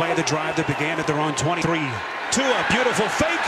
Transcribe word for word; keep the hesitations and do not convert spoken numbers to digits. play the drive that began at their own twenty-three. Tua, beautiful fake.